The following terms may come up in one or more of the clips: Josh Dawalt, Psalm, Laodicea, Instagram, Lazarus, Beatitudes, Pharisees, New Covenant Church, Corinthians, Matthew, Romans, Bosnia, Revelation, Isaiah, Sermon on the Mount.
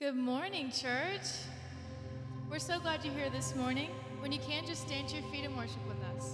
Good morning, church. We're so glad you're here this morning. When you can, just stand to your feet and worship with us.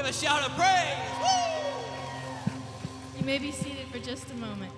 A shout of praise. Woo! You may be seated for just a moment.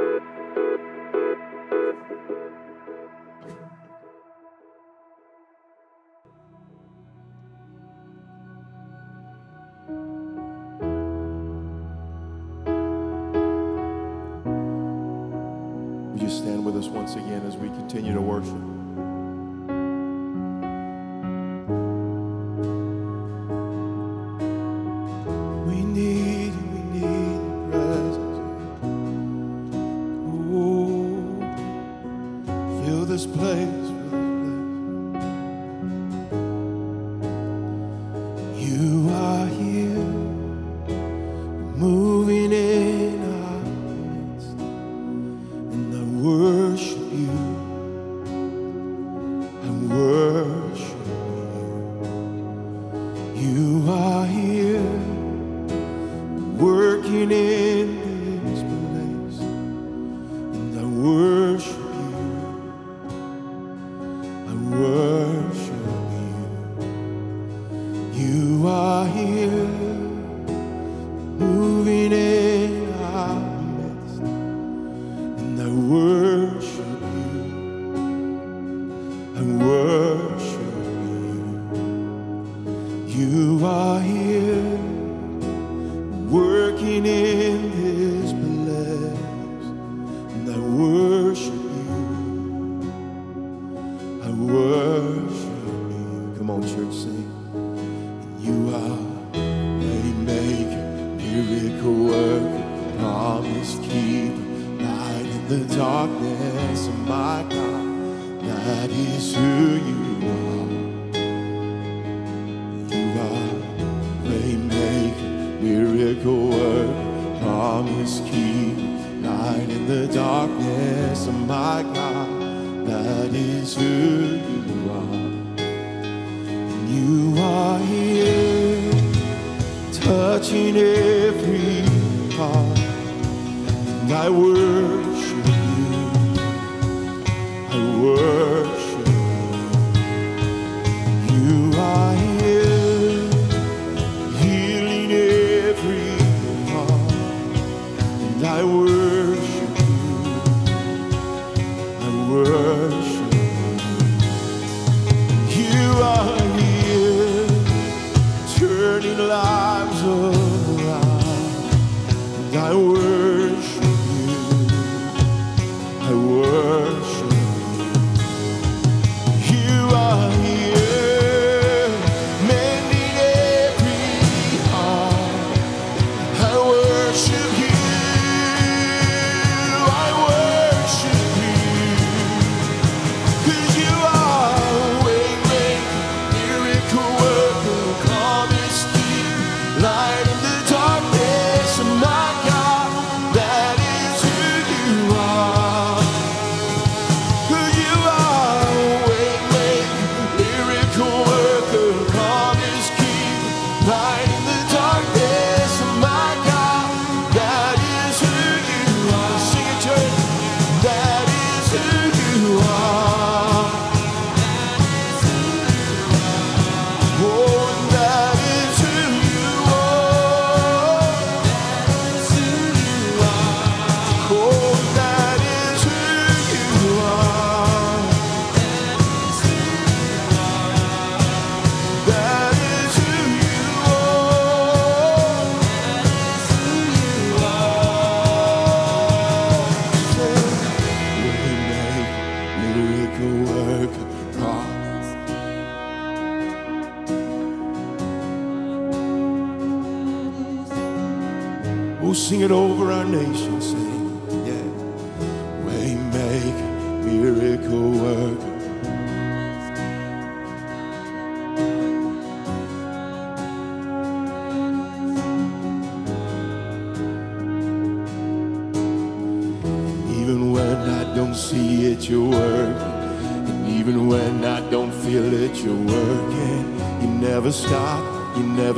Would you stand with us once again as we continue to worship?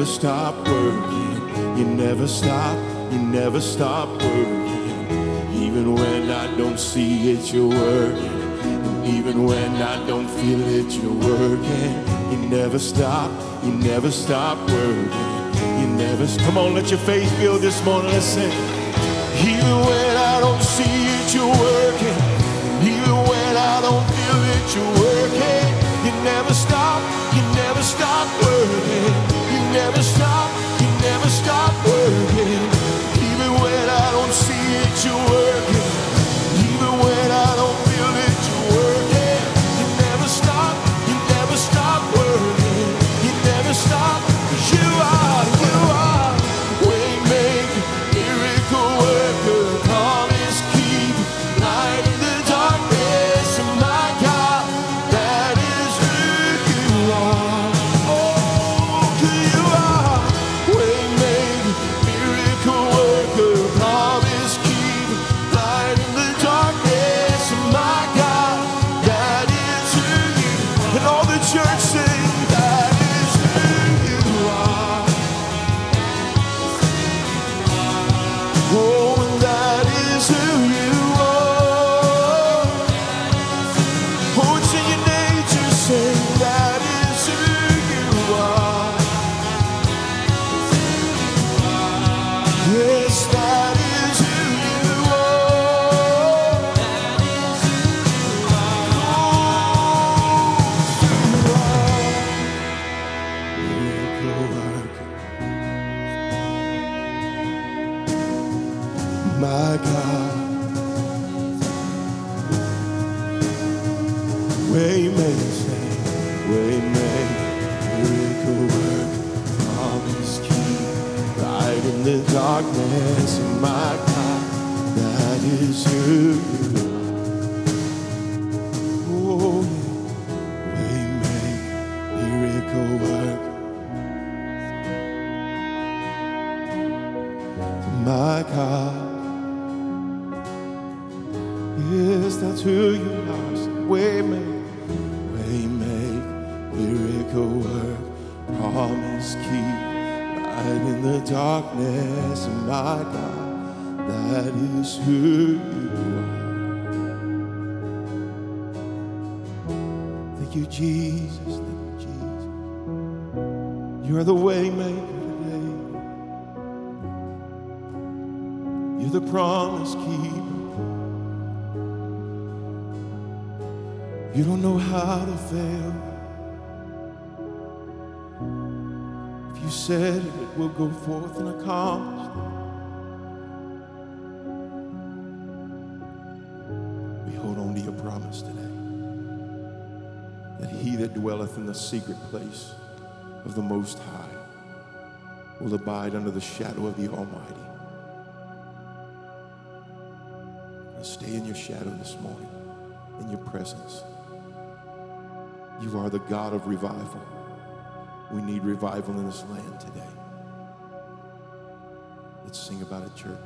Stop working. You never. Come on, let your faith build this morning. Let's sing. Even when I don't see you. Go forth and accomplish them. We hold on to your promise today, that he that dwelleth in the secret place of the Most High will abide under the shadow of the Almighty. I stay in your shadow this morning, in your presence. You are the God of revival. We need revival in this land today. Let's sing about it, church.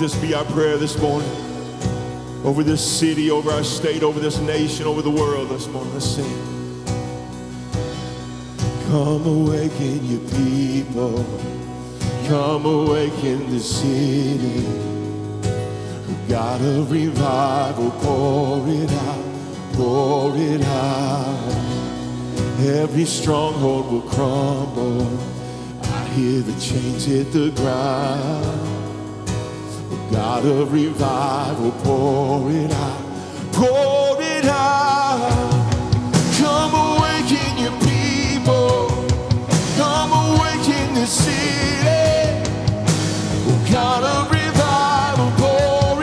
This be our prayer this morning, over this city, over our state, over this nation, over the world this morning. Let's sing. Come awaken your people, Come awaken the city. God of revival, pour it out, pour it out. Every stronghold will crumble. I hear the chains hit the ground. God of revival, pour it out, pour it out. Come awaken your people. Come awaken the city. God of revival, pour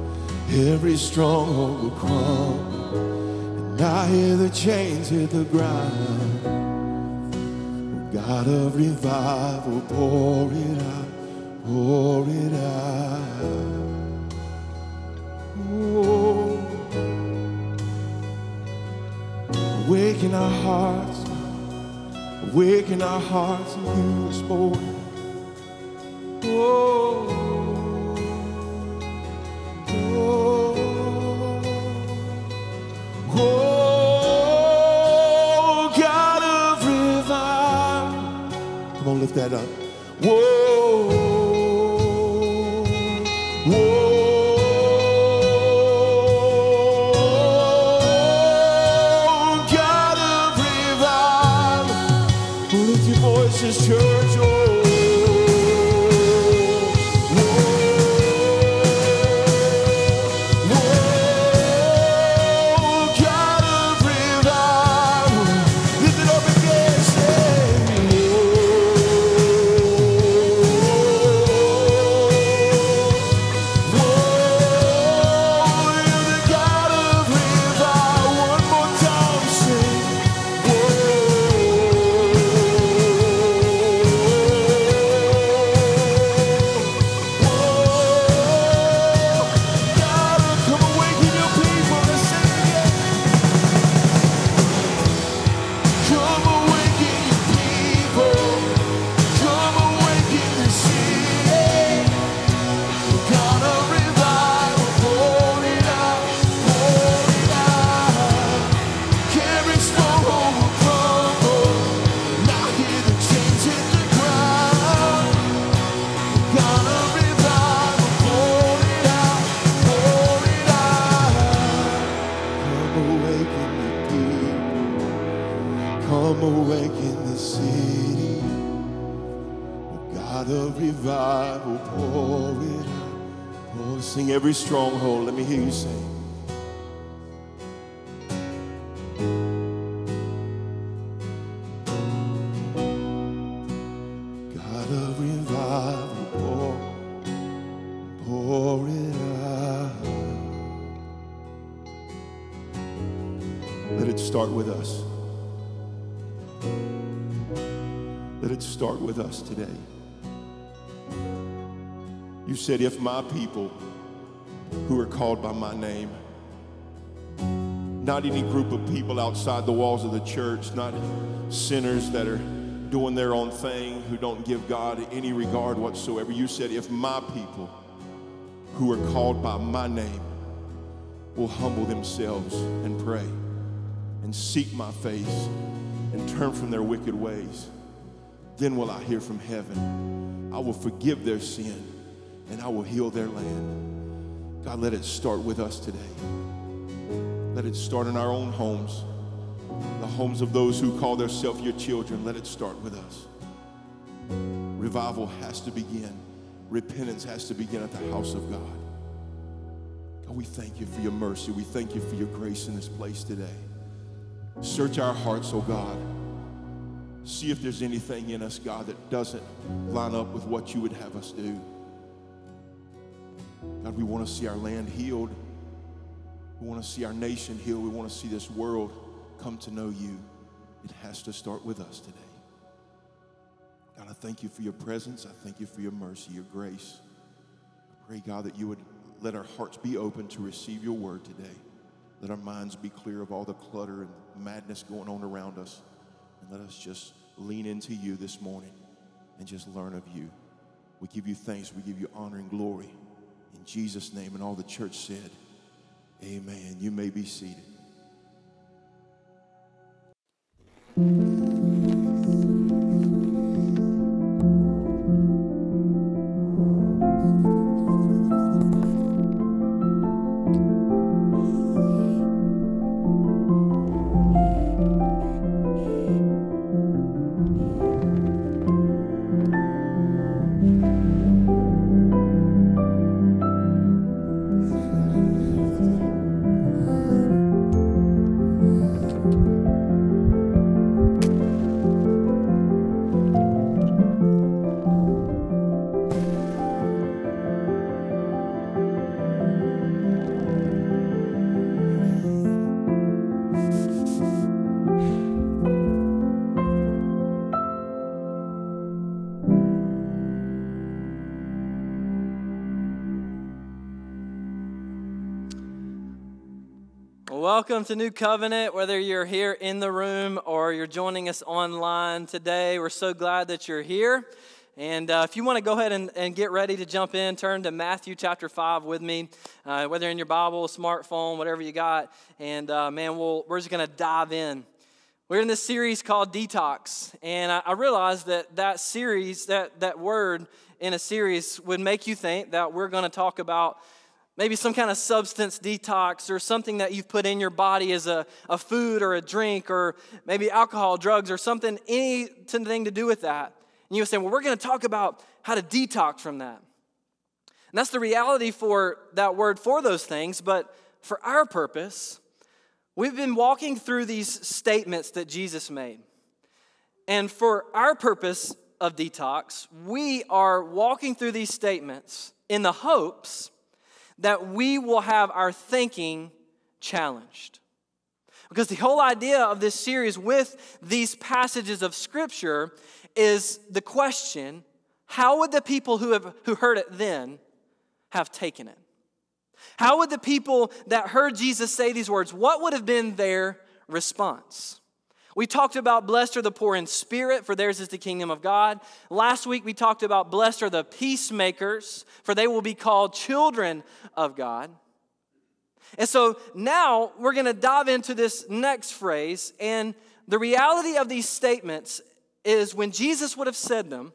it out, every stronghold will crumble, I hear the chains hit the ground, God of revival, pour it out, the darkest night, you can light it up, you can light it up. Every stronghold, let me hear you sing. God of revival, pour it out. Let it start with us. Let it start with us today. You said, if my people who are called by my name, not any group of people outside the walls of the church, not sinners that are doing their own thing, who don't give God any regard whatsoever. You said, if my people who are called by my name will humble themselves and pray and seek my face and turn from their wicked ways, then will I hear from heaven. I will forgive their sin and I will heal their land. God, let it start with us today. Let it start in our own homes, the homes of those who call themselves your children. Let it start with us. Revival has to begin. Repentance has to begin at the house of God. God, we thank you for your mercy. We thank you for your grace in this place today. Search our hearts, oh God. See if there's anything in us, God, that doesn't line up with what you would have us do. God, we want to see our land healed. We want to see our nation healed. We want to see this world come to know you. It has to start with us today. God, I thank you for your presence. I thank you for your mercy, your grace. I pray, God, that you would let our hearts be open to receive your word today. Let our minds be clear of all the clutter and madness going on around us. And let us just lean into you this morning and just learn of you. We give you thanks. We give you honor and glory. In Jesus' name, and all the church said, amen. You may be seated. Welcome to New Covenant, whether you're here in the room or you're joining us online today. We're so glad that you're here. And if you want to go ahead and get ready to jump in, turn to Matthew chapter 5 with me, whether in your Bible, smartphone, whatever you got. And man, we're just going to dive in. We're in this series called Detox. And I realized that series, that word in a series would make you think that we're going to talk about maybe some kind of substance detox or something that you've put in your body as a food or a drink or maybe alcohol, drugs or something, anything to do with that. And you'll say, well, we're going to talk about how to detox from that. And that's the reality for that word for those things. But for our purpose, we've been walking through these statements that Jesus made. And for our purpose of detox, we are walking through these statements in the hopes that we will have our thinking challenged. Because the whole idea of this series with these passages of Scripture is the question, how would the people who heard it then have taken it? How would the people that heard Jesus say these words, what would have been their response? We talked about blessed are the poor in spirit, for theirs is the kingdom of God. Last week we talked about blessed are the peacemakers, for they will be called children of God. And so now we're going to dive into this next phrase. And the reality of these statements is when Jesus would have said them,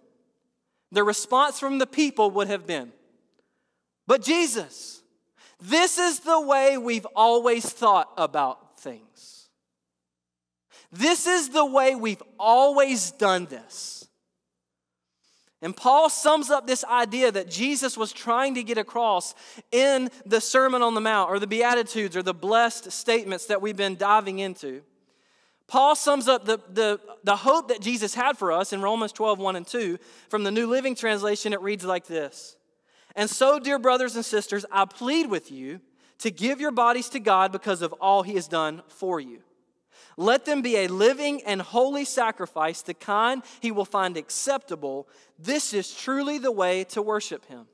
the response from the people would have been, but Jesus, this is the way we've always thought about things. This is the way we've always done this. And Paul sums up this idea that Jesus was trying to get across in the Sermon on the Mount or the Beatitudes or the blessed statements that we've been diving into. Paul sums up the hope that Jesus had for us in Romans 12:1-2. From the New Living Translation, it reads like this. And so, dear brothers and sisters, I plead with you to give your bodies to God because of all he has done for you. Let them be a living and holy sacrifice, the kind he will find acceptable. This is truly the way to worship him.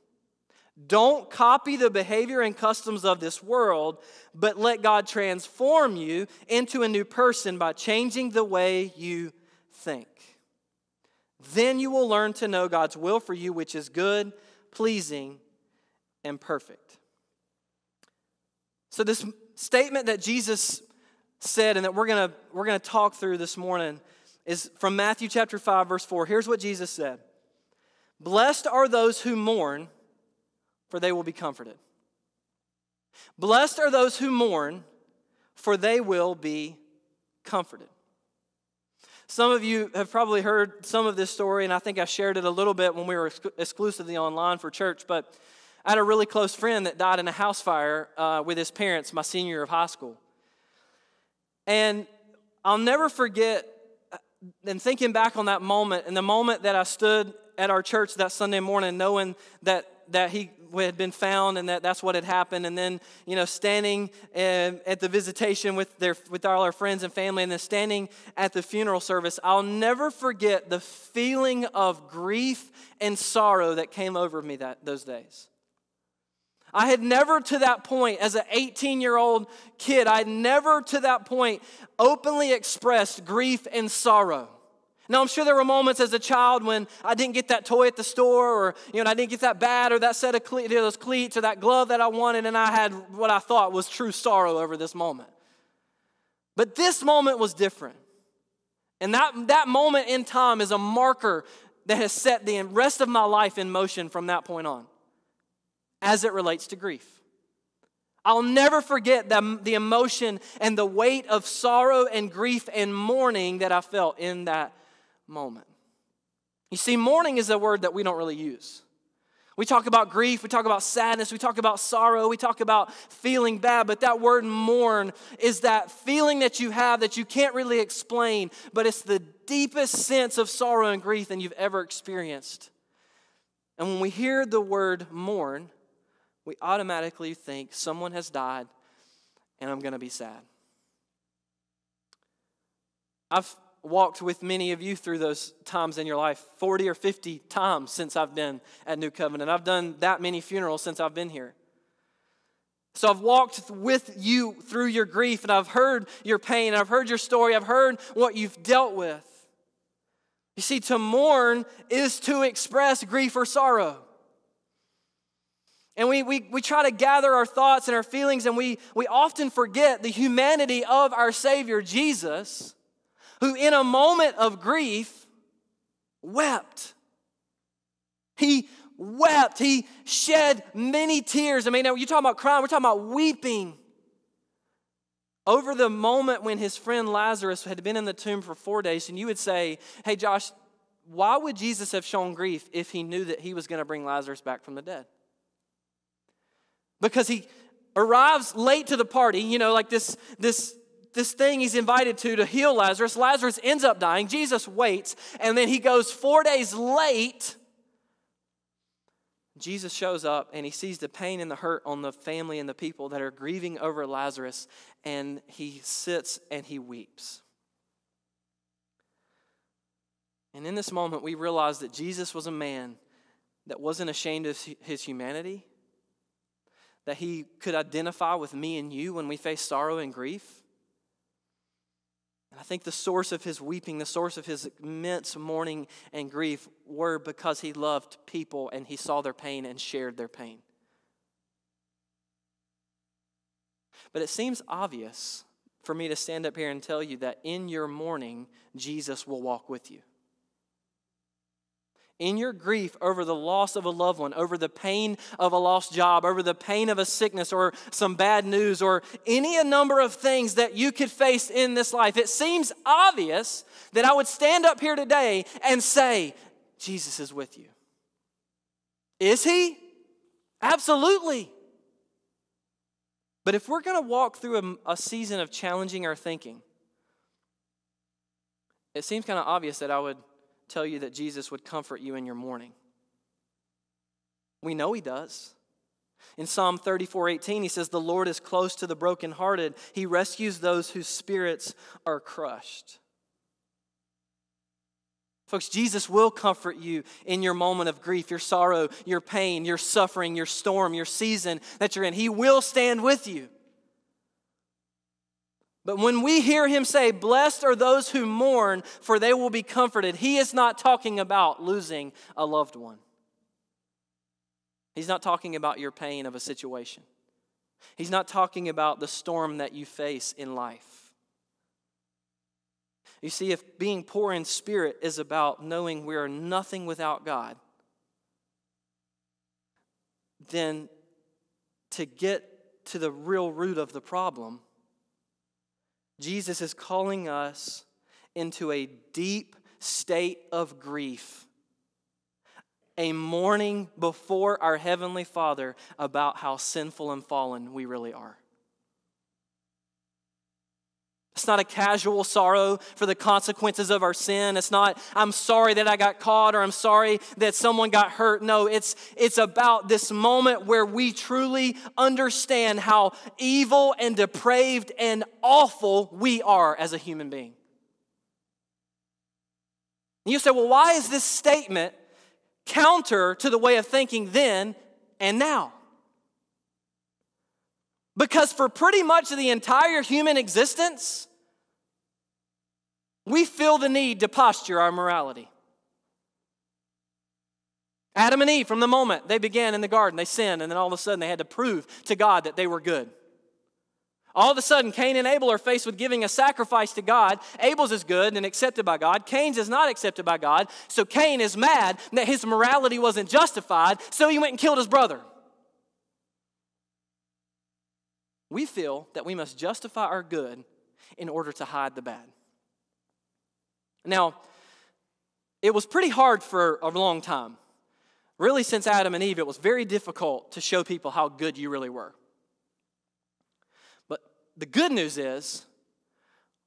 Don't copy the behavior and customs of this world, but let God transform you into a new person by changing the way you think. Then you will learn to know God's will for you, which is good, pleasing, and perfect. So this statement that Jesus said and that we're going to talk through this morning is from Matthew chapter 5, verse 4. Here's what Jesus said. Blessed are those who mourn, for they will be comforted. Blessed are those who mourn, for they will be comforted. Some of you have probably heard some of this story, and I think I shared it a little bit when we were exclusively online for church, but I had a really close friend that died in a house fire with his parents my senior year of high school. And I'll never forget, and thinking back on that moment, and the moment that I stood at our church that Sunday morning knowing that he had been found and that's what had happened, and then, you know, standing at the visitation with all our friends and family, and then standing at the funeral service, I'll never forget the feeling of grief and sorrow that came over me those days. I had never to that point, as an 18-year-old kid, I had never to that point openly expressed grief and sorrow. Now, I'm sure there were moments as a child when I didn't get that toy at the store, or, you know, I didn't get that bat or that set of those cleats or that glove that I wanted, and I had what I thought was true sorrow over this moment. But this moment was different. And that moment in time is a marker that has set the rest of my life in motion from that point on as it relates to grief. I'll never forget the emotion and the weight of sorrow and grief and mourning that I felt in that moment. You see, mourning is a word that we don't really use. We talk about grief, we talk about sadness, we talk about sorrow, we talk about feeling bad, but that word mourn is that feeling that you have that you can't really explain, but it's the deepest sense of sorrow and grief than you've ever experienced. And when we hear the word mourn, we automatically think someone has died and I'm going to be sad. I've walked with many of you through those times in your life, 40 or 50 times since I've been at New Covenant. I've done that many funerals since I've been here. So I've walked with you through your grief, and I've heard your pain, and I've heard your story, I've heard what you've dealt with. You see, to mourn is to express grief or sorrow. And we try to gather our thoughts and our feelings, and we often forget the humanity of our Savior, Jesus, who in a moment of grief wept. He wept. He shed many tears. I mean, now you're talking about crying. We're talking about weeping over the moment when his friend Lazarus had been in the tomb for 4 days. And you would say, hey, Josh, why would Jesus have shown grief if he knew that he was going to bring Lazarus back from the dead? Because he arrives late to the party, you know, like this thing he's invited to heal Lazarus. Lazarus ends up dying. Jesus waits, and then he goes 4 days late. Jesus shows up, and he sees the pain and the hurt on the family and the people that are grieving over Lazarus, and he sits and he weeps. And in this moment, we realize that Jesus was a man that wasn't ashamed of his humanity, that he could identify with me and you when we face sorrow and grief. And I think the source of his weeping, the source of his immense mourning and grief were because he loved people and he saw their pain and shared their pain. But it seems obvious for me to stand up here and tell you that in your mourning, Jesus will walk with you. In your grief over the loss of a loved one, over the pain of a lost job, over the pain of a sickness or some bad news or any number of things that you could face in this life, it seems obvious that I would stand up here today and say, Jesus is with you. Is he? Absolutely. But if we're going to walk through a season of challenging our thinking, it seems kind of obvious that I would tell you that Jesus would comfort you in your mourning. We know he does. In Psalm 34:18, he says, "The Lord is close to the brokenhearted. He rescues those whose spirits are crushed." Folks, Jesus will comfort you in your moment of grief, your sorrow, your pain, your suffering, your storm, your season that you're in. He will stand with you. But when we hear him say, "Blessed are those who mourn, for they will be comforted," he is not talking about losing a loved one. He's not talking about your pain of a situation. He's not talking about the storm that you face in life. You see, if being poor in spirit is about knowing we are nothing without God, then to get to the real root of the problem, Jesus is calling us into a deep state of grief, a mourning before our Heavenly Father about how sinful and fallen we really are. It's not a casual sorrow for the consequences of our sin. It's not, "I'm sorry that I got caught," or "I'm sorry that someone got hurt." No, it's about this moment where we truly understand how evil and depraved and awful we are as a human being. And you say, "Well, why is this statement counter to the way of thinking then and now?" Because for pretty much the entire human existence, we feel the need to posture our morality. Adam and Eve, from the moment they began in the garden, they sinned, and then all of a sudden they had to prove to God that they were good. All of a sudden, Cain and Abel are faced with giving a sacrifice to God. Abel's is good and accepted by God. Cain's is not accepted by God. So Cain is mad that his morality wasn't justified, so he went and killed his brother. We feel that we must justify our good in order to hide the bad. Now, it was pretty hard for a long time. Really, since Adam and Eve, it was very difficult to show people how good you really were. But the good news is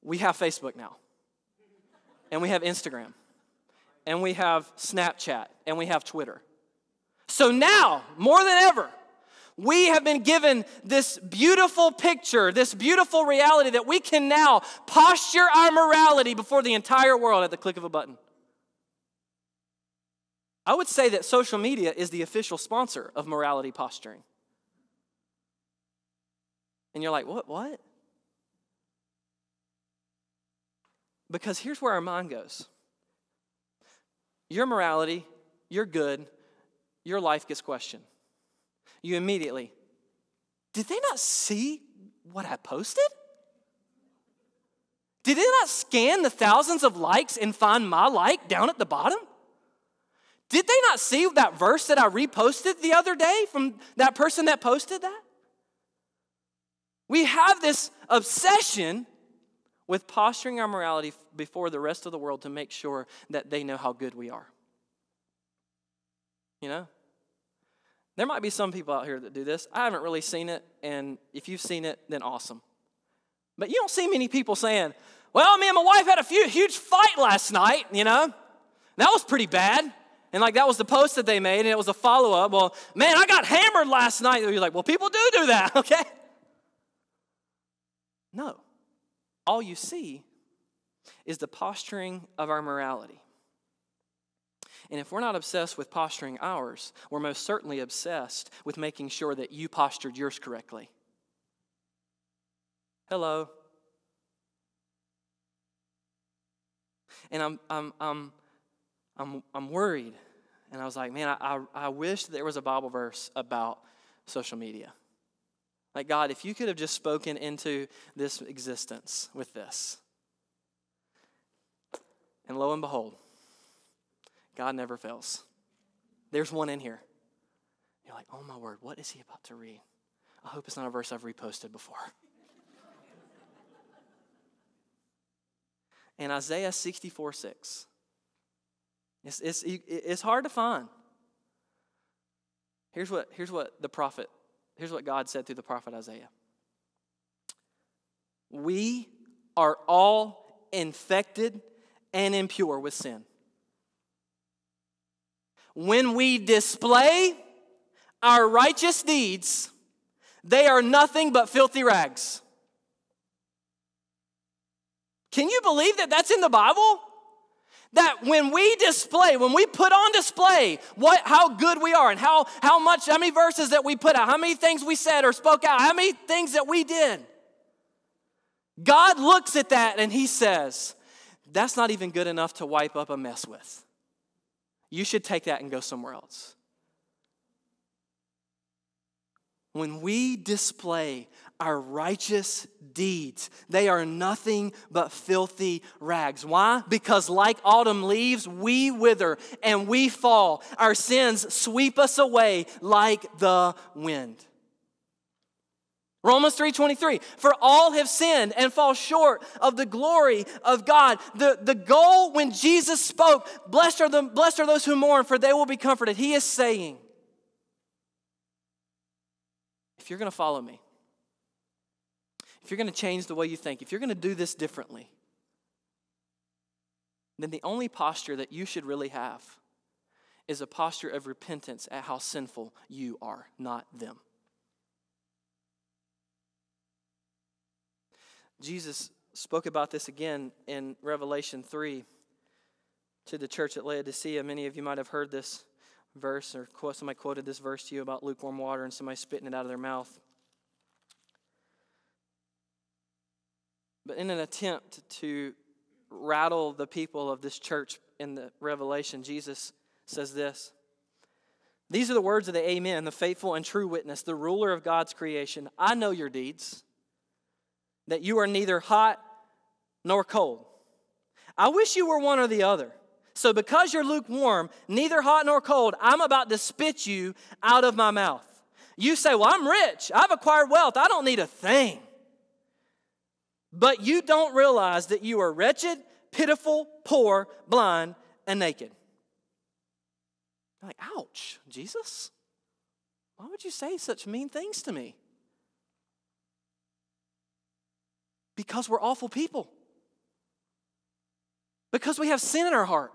we have Facebook now, and we have Instagram, and we have Snapchat, and we have Twitter. So now, more than ever, we have been given this beautiful picture, this beautiful reality that we can now posture our morality before the entire world at the click of a button. I would say that social media is the official sponsor of morality posturing. And you're like, what? Because here's where our mind goes. Your morality, your good, your life gets questioned. You immediately, did they not see what I posted? Did they not scan the thousands of likes and find my like down at the bottom? Did they not see that verse that I reposted the other day from that person that posted that? We have this obsession with posturing our morality before the rest of the world to make sure that they know how good we are. You know? There might be some people out here that do this. I haven't really seen it, and if you've seen it, then awesome. But you don't see many people saying, "Well, me and my wife had a huge fight last night, you know. That was pretty bad." And like that was the post that they made, and it was a follow-up. "Well, man, I got hammered last night." You're like, well, people do that, okay? No. All you see is the posturing of our morality. And if we're not obsessed with posturing ours, we're most certainly obsessed with making sure that you postured yours correctly. Hello. And I'm worried. And I was like, man, I wish there was a Bible verse about social media. Like, God, if you could have just spoken into this existence with this. And lo and behold, God never fails. There's one in here. You're like, oh my word, what is he about to read? I hope it's not a verse I've reposted before. And Isaiah 64:6. It's hard to find. Here's what God said through the prophet Isaiah. "We are all infected and impure with sin. When we display our righteous deeds, they are nothing but filthy rags. Can you believe that that's in the Bible? That when we display, when we put on display how good we are and how many verses that we put out, how many things we said or spoke out, how many things that we did. God looks at that and he says, that's not even good enough to wipe up a mess with. You should take that and go somewhere else. When we display our righteous deeds, they are nothing but filthy rags. Why? Because like autumn leaves, we wither and we fall. Our sins sweep us away like the wind. Romans 3:23, for all have sinned and fall short of the glory of God. The goal when Jesus spoke, blessed are those who mourn, for they will be comforted. He is saying, if you're going to follow me, if you're going to change the way you think, if you're going to do this differently, then the only posture that you should really have is a posture of repentance at how sinful you are, not them. Jesus spoke about this again in Revelation 3 to the church at Laodicea. Many of you might have heard this verse, or somebody quoted this verse to you about lukewarm water and somebody spitting it out of their mouth. But in an attempt to rattle the people of this church in the Revelation, Jesus says this. These are the words of the Amen, the faithful and true witness, the ruler of God's creation. I know your deeds, that you are neither hot nor cold. I wish you were one or the other. So because you're lukewarm, neither hot nor cold, I'm about to spit you out of my mouth. You say, well, I'm rich. I've acquired wealth. I don't need a thing. But you don't realize that you are wretched, pitiful, poor, blind, and naked. You're like, ouch, Jesus. Why would you say such mean things to me? Because we're awful people. Because we have sin in our heart.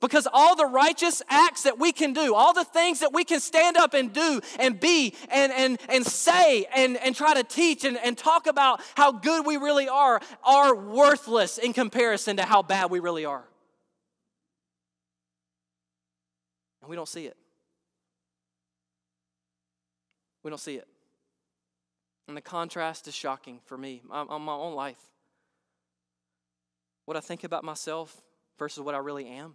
Because all the righteous acts that we can do, all the things that we can stand up and do and be and say and try to teach and talk about how good we really are worthless in comparison to how bad we really are. And we don't see it. We don't see it. And the contrast is shocking for me on my own life. What I think about myself versus what I really am.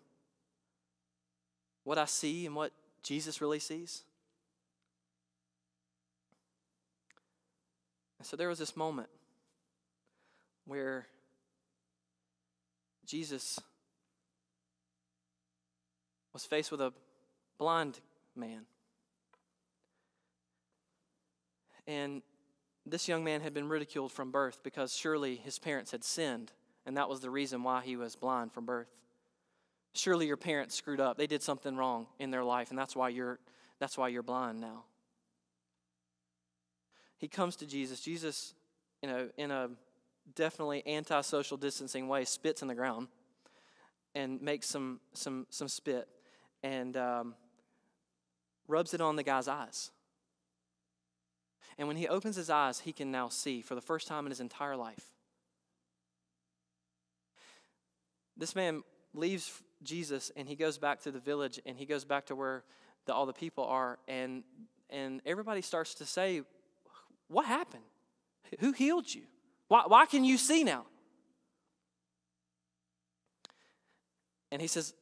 What I see and what Jesus really sees. And so there was this moment where Jesus was faced with a blind man. And this young man had been ridiculed from birth because surely his parents had sinned, and that was the reason why he was blind from birth. Surely your parents screwed up. They did something wrong in their life, and that's why you're blind now. He comes to Jesus. Jesus, in a definitely anti-social distancing way, spits in the ground and makes some spit and rubs it on the guy's eyes. And when he opens his eyes, he can now see for the first time in his entire life. This man leaves Jesus and he goes back to the village and he goes back to where all the people are. And everybody starts to say, what happened? Who healed you? Why can you see now? And he says,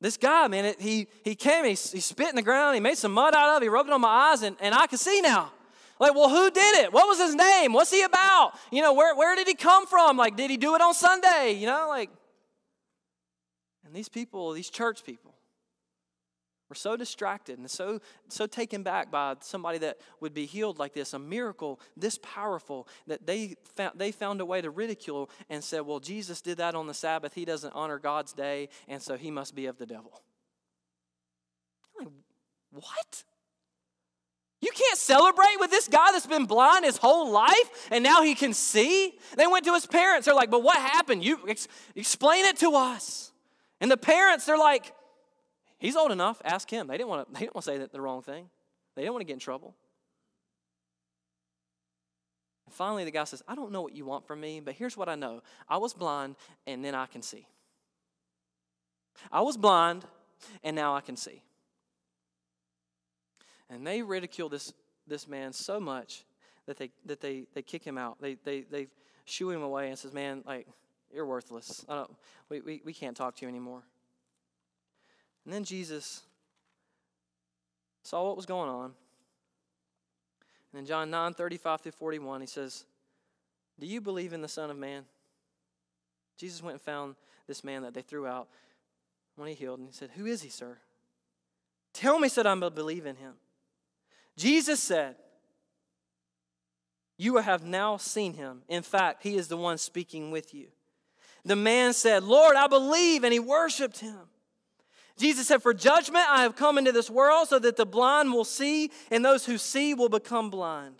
this guy, man, he came, he spit in the ground, he made some mud out of it, he rubbed it on my eyes, and I can see now. Like, well, who did it? What was his name? What's he about? Where did he come from? Like, did he do it on Sunday? And these people, these church people, were so distracted and so taken back by somebody that would be healed like this, a miracle this powerful, that they found a way to ridicule and said, well, Jesus did that on the Sabbath. He doesn't honor God's day, and so he must be of the devil. Like, what? You can't celebrate with this guy that's been blind his whole life and now he can see? They went to his parents. They're like, but what happened? You explain it to us. And the parents, they're like, he's old enough. Ask him. They didn't want to say the wrong thing. They don't want to get in trouble. And finally, the guy says, I don't know what you want from me, but here's what I know. I was blind, and then I can see. I was blind, and now I can see. And they ridicule this man so much that they kick him out. They shoo him away and says, man, like, you're worthless. We can't talk to you anymore. And then Jesus saw what was going on. And in John 9:35-41, he says, do you believe in the Son of Man? Jesus went and found this man that they threw out when he healed, and he said, who is he, sir? Tell me, said I believe in him. Jesus said, you have now seen him. In fact, he is the one speaking with you. The man said, Lord, I believe, and he worshiped him. Jesus said, for judgment I have come into this world so that the blind will see, and those who see will become blind.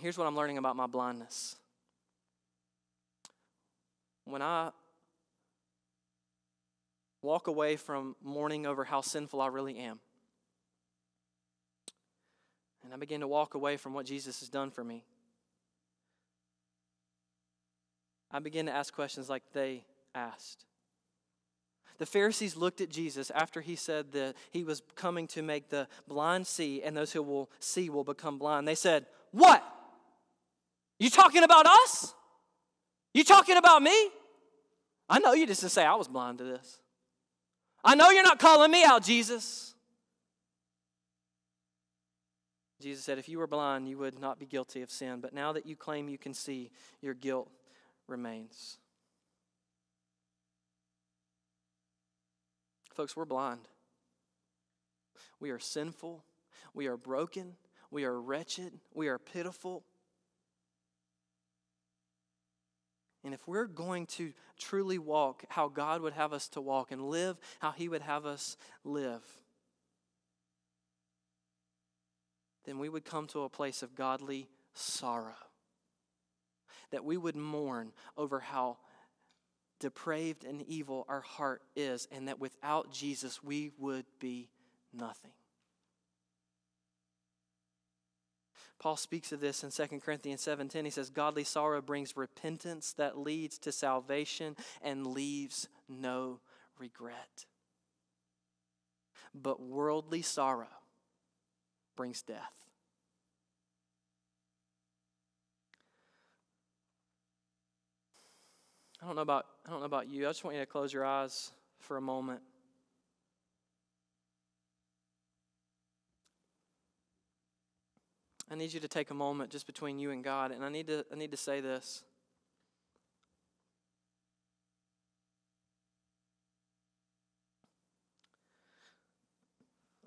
Here's what I'm learning about my blindness. When I walk away from mourning over how sinful I really am, and I begin to walk away from what Jesus has done for me, I begin to ask questions like they asked. The Pharisees looked at Jesus after he said that he was coming to make the blind see, and those who will see will become blind. They said, what? You talking about us? You talking about me? I know you just didn't say I was blind to this. I know you're not calling me out, Jesus. Jesus said, if you were blind, you would not be guilty of sin. But now that you claim you can see, your guilt remains. Folks, we're blind. We are sinful. We are broken. We are wretched. We are pitiful. And if we're going to truly walk how God would have us to walk and live how he would have us live, then we would come to a place of godly sorrow. That we would mourn over how depraved and evil our heart is, and that without Jesus we would be nothing. Paul speaks of this in 2 Corinthians 7:10. He says, godly sorrow brings repentance that leads to salvation and leaves no regret. But worldly sorrow brings death. I don't know about you. I just want you to close your eyes for a moment. I need you to take a moment just between you and God, and I need to say this.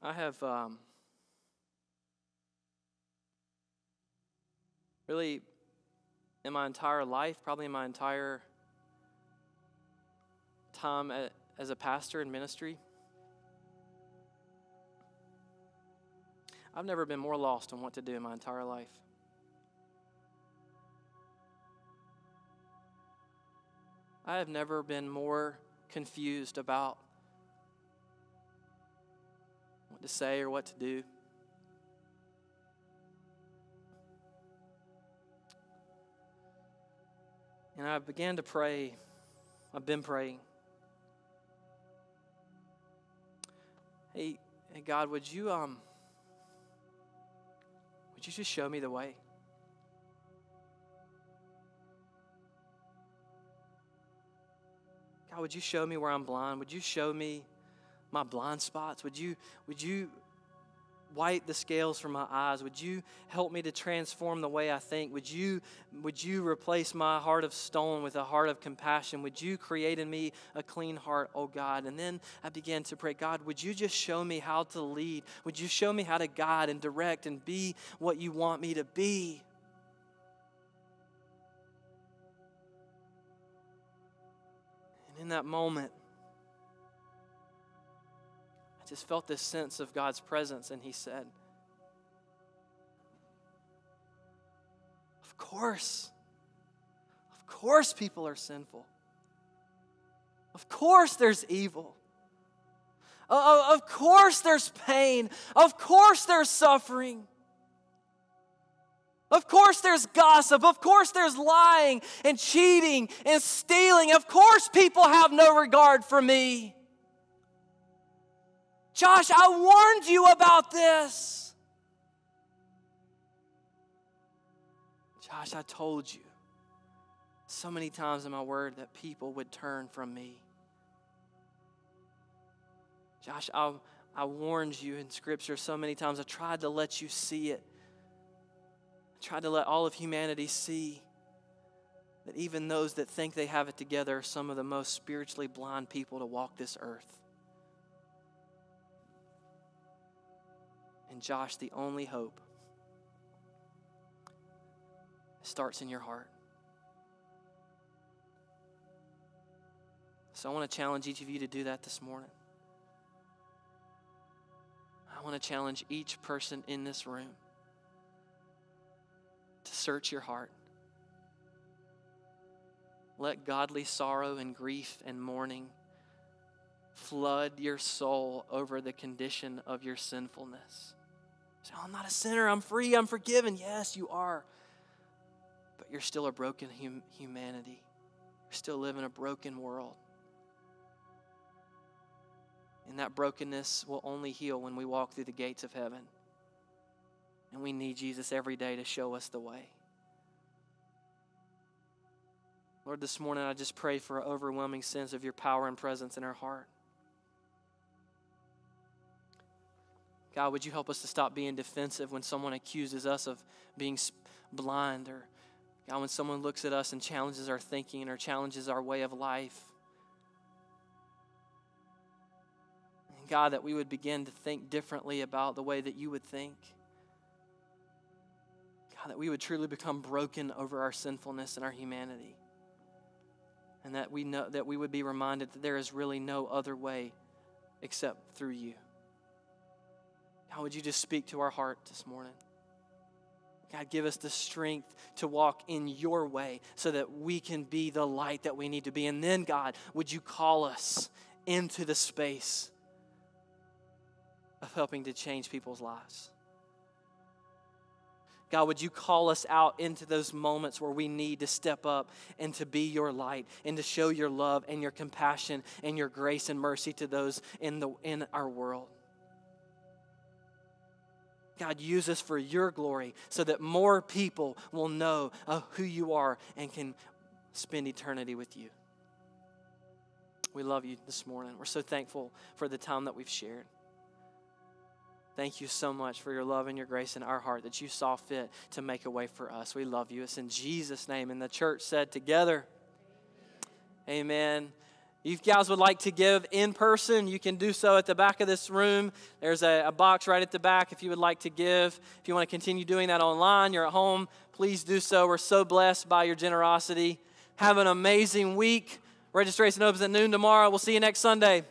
I have really in my entire life, probably in my entire time as a pastor in ministry, I've never been more lost on what to do in my entire life. I have never been more confused about what to say or what to do. And I began to pray. I've been praying. Hey, God, would you just show me the way? God, would you show me where I'm blind? Would you show me my blind spots? Would you wipe the scales from my eyes? Would you help me to transform the way I think? Would you replace my heart of stone with a heart of compassion? Would you create in me a clean heart, oh God? And then I began to pray, God, would you just show me how to lead? Would you show me how to guide and direct and be what you want me to be? And in that moment, just felt this sense of God's presence, and he said, of course people are sinful. Of course there's evil. Of course there's pain. Of course there's suffering. Of course there's gossip. Of course there's lying and cheating and stealing. Of course people have no regard for me. Josh, I warned you about this. Josh, I told you so many times in my word that people would turn from me. Josh, I warned you in Scripture so many times. I tried to let you see it. I tried to let all of humanity see that even those that think they have it together are some of the most spiritually blind people to walk this earth. And Josh, the only hope starts in your heart. So I want to challenge each of you to do that this morning. I want to challenge each person in this room to search your heart. Let godly sorrow and grief and mourning flood your soul over the condition of your sinfulness. Say, oh, I'm not a sinner. I'm free. I'm forgiven. Yes, you are. But you're still a broken humanity. You're still living in a broken world. And that brokenness will only heal when we walk through the gates of heaven. And we need Jesus every day to show us the way. Lord, this morning I just pray for an overwhelming sense of your power and presence in our heart. God, would you help us to stop being defensive when someone accuses us of being blind, or God, when someone looks at us and challenges our thinking or challenges our way of life. And God, that we would begin to think differently about the way that you would think. God, that we would truly become broken over our sinfulness and our humanity. And that we know that we would be reminded that there is really no other way except through you. How would you just speak to our heart this morning? God, give us the strength to walk in your way so that we can be the light that we need to be. And then, God, would you call us into the space of helping to change people's lives? God, would you call us out into those moments where we need to step up and to be your light and to show your love and your compassion and your grace and mercy to those in our world. God, use us for your glory so that more people will know who you are and can spend eternity with you. We love you this morning. We're so thankful for the time that we've shared. Thank you so much for your love and your grace in our heart that you saw fit to make a way for us. We love you. It's in Jesus' name. And the church said together, amen. If you guys would like to give in person, you can do so at the back of this room. There's a box right at the back if you would like to give. If you want to continue doing that online, you're at home, please do so. We're so blessed by your generosity. Have an amazing week. Registration opens at noon tomorrow. We'll see you next Sunday.